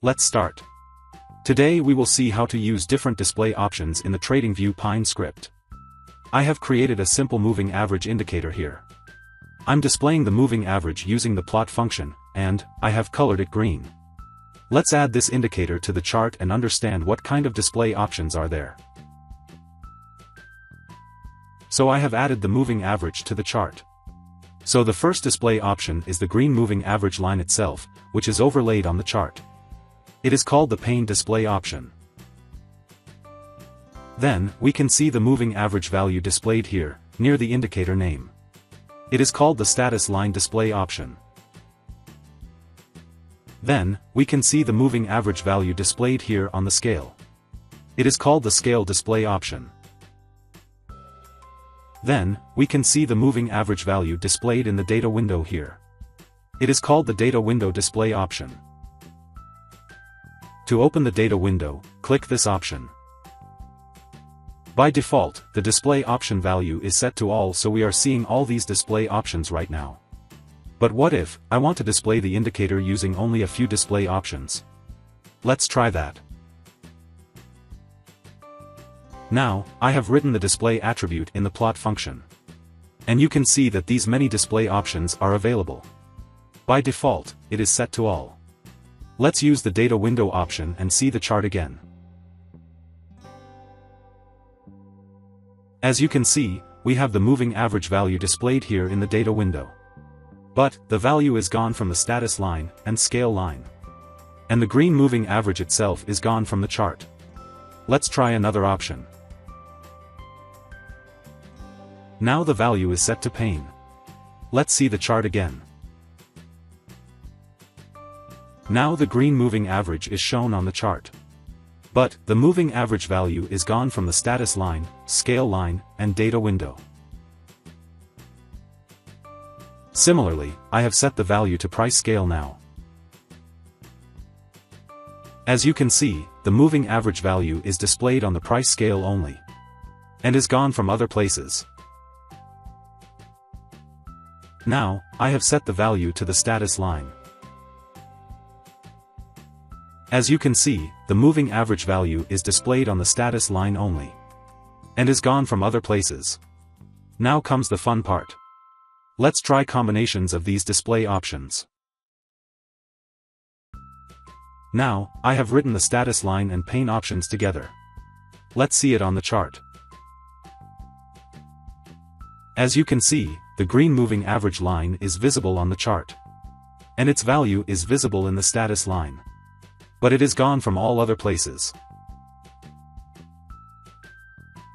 Let's start. Today we will see how to use different display options in the TradingView Pine script. I have created a simple moving average indicator here. I'm displaying the moving average using the plot function, and I have colored it green. Let's add this indicator to the chart and understand what kind of display options are there. So I have added the moving average to the chart. So the first display option is the green moving average line itself, which is overlaid on the chart. It is called the pane display option. Then, we can see the moving average value displayed here, near the indicator name. It is called the status line display option. Then, we can see the moving average value displayed here on the scale. It is called the scale display option. Then, we can see the moving average value displayed in the data window here. It is called the data window display option. To open the data window, click this option. By default, the display option value is set to all, so we are seeing all these display options right now. But what if I want to display the indicator using only a few display options? Let's try that. Now, I have written the display attribute in the plot function. And you can see that these many display options are available. By default, it is set to all. Let's use the data window option and see the chart again. As you can see, we have the moving average value displayed here in the data window. But, the value is gone from the status line and scale line. And the green moving average itself is gone from the chart. Let's try another option. Now the value is set to pane. Let's see the chart again. Now the green moving average is shown on the chart. But, the moving average value is gone from the status line, scale line, and data window. Similarly, I have set the value to price scale now. As you can see, the moving average value is displayed on the price scale only. And is gone from other places. Now, I have set the value to the status line. As you can see, the moving average value is displayed on the status line only. And is gone from other places. Now comes the fun part. Let's try combinations of these display options. Now, I have written the status line and pane options together. Let's see it on the chart. As you can see, the green moving average line is visible on the chart. And its value is visible in the status line. But it is gone from all other places.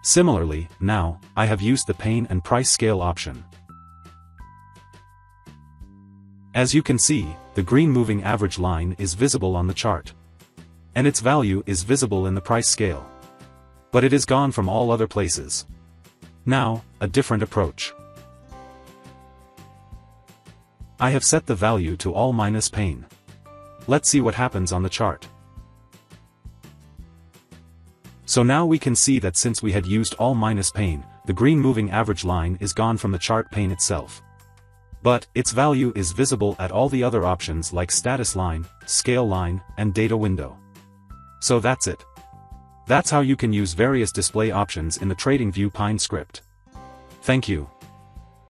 Similarly, now, I have used the pane and price scale option. As you can see, the green moving average line is visible on the chart. And its value is visible in the price scale. But it is gone from all other places. Now, a different approach. I have set the value to all minus pane. Let's see what happens on the chart. So now we can see that since we had used all minus pane, the green moving average line is gone from the chart pane itself. But, its value is visible at all the other options like status line, scale line, and data window. So that's it. That's how you can use various display options in the TradingView Pine script. Thank you.